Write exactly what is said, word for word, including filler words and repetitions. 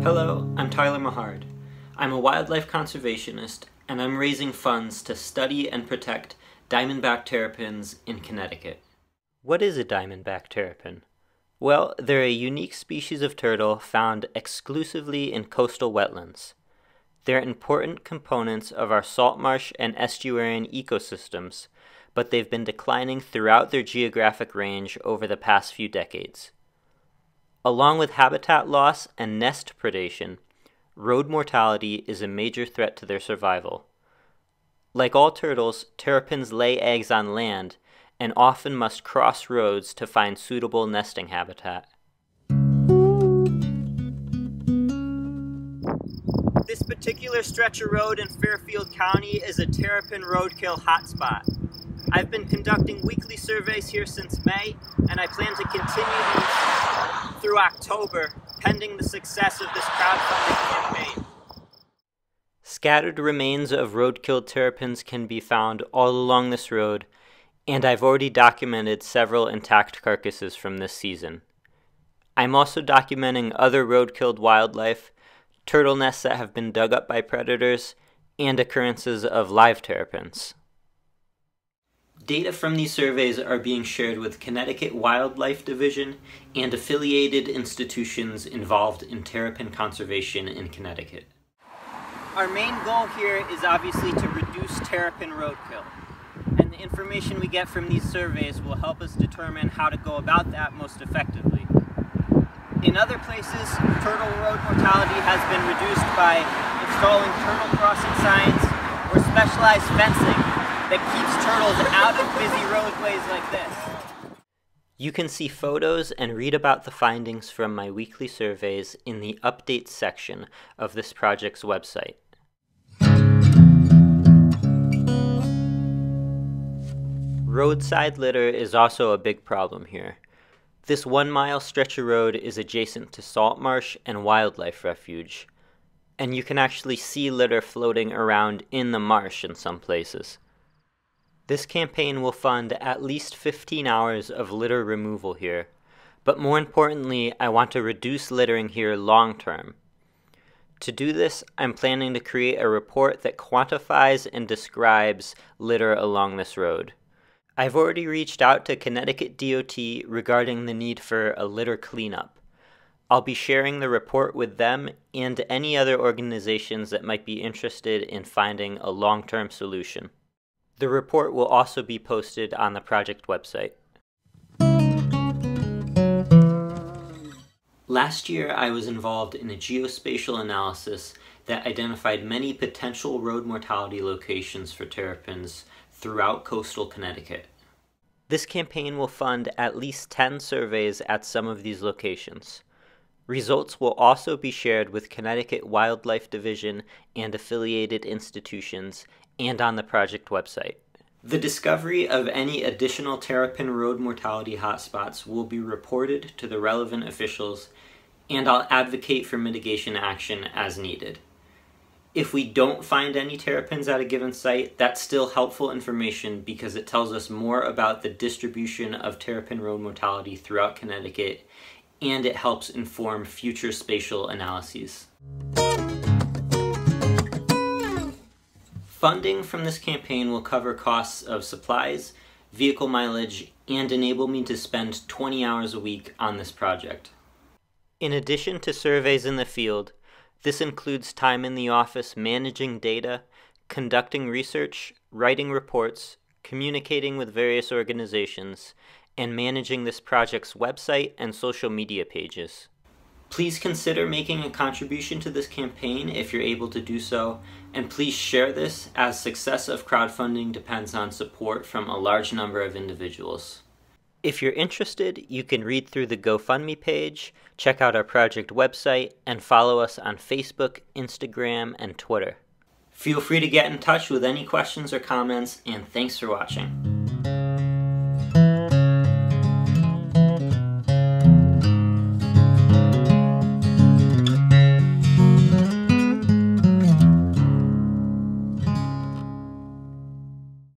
Hello, I'm Tyler Mahard. I'm a wildlife conservationist, and I'm raising funds to study and protect diamondback terrapins in Connecticut. What is a diamondback terrapin? Well, they're a unique species of turtle found exclusively in coastal wetlands. They're important components of our saltmarsh and estuarine ecosystems, but they've been declining throughout their geographic range over the past few decades. Along with habitat loss and nest predation, road mortality is a major threat to their survival. Like all turtles, terrapins lay eggs on land and often must cross roads to find suitable nesting habitat. This particular stretch of road in Fairfield County is a terrapin roadkill hotspot. I've been conducting weekly surveys here since May, and I plan to continue through October, pending the success of this crowdfunding campaign. Scattered remains of roadkill terrapins can be found all along this road, and I've already documented several intact carcasses from this season. I'm also documenting other road-killed wildlife, turtle nests that have been dug up by predators, and occurrences of live terrapins. Data from these surveys are being shared with Connecticut Wildlife Division and affiliated institutions involved in terrapin conservation in Connecticut. Our main goal here is obviously to reduce terrapin roadkill, and the information we get from these surveys will help us determine how to go about that most effectively. In other places, turtle road mortality has been reduced by installing turtle crossing signs or specialized fencing that keeps turtles out of busy roadways like this. You can see photos and read about the findings from my weekly surveys in the updates section of this project's website. Roadside litter is also a big problem here. This one-mile stretch of road is adjacent to saltmarsh and wildlife refuge, and you can actually see litter floating around in the marsh in some places. This campaign will fund at least fifteen hours of litter removal here, but more importantly, I want to reduce littering here long-term. To do this, I'm planning to create a report that quantifies and describes litter along this road. I've already reached out to Connecticut D O T regarding the need for a litter cleanup. I'll be sharing the report with them and any other organizations that might be interested in finding a long-term solution. The report will also be posted on the project website. Last year, I was involved in a geospatial analysis that identified many potential road mortality locations for terrapins throughout coastal Connecticut. This campaign will fund at least ten surveys at some of these locations. Results will also be shared with Connecticut Wildlife Division and affiliated institutions and on the project website. The discovery of any additional terrapin road mortality hotspots will be reported to the relevant officials, and I'll advocate for mitigation action as needed. If we don't find any terrapins at a given site, that's still helpful information because it tells us more about the distribution of terrapin road mortality throughout Connecticut, and it helps inform future spatial analyses. Funding from this campaign will cover costs of supplies, vehicle mileage, and enable me to spend twenty hours a week on this project. In addition to surveys in the field, this includes time in the office managing data, conducting research, writing reports, communicating with various organizations, and managing this project's website and social media pages. Please consider making a contribution to this campaign if you're able to do so, and please share this, as success of crowdfunding depends on support from a large number of individuals. If you're interested, you can read through the GoFundMe page, check out our project website, and follow us on Facebook, Instagram, and Twitter. Feel free to get in touch with any questions or comments, and thanks for watching.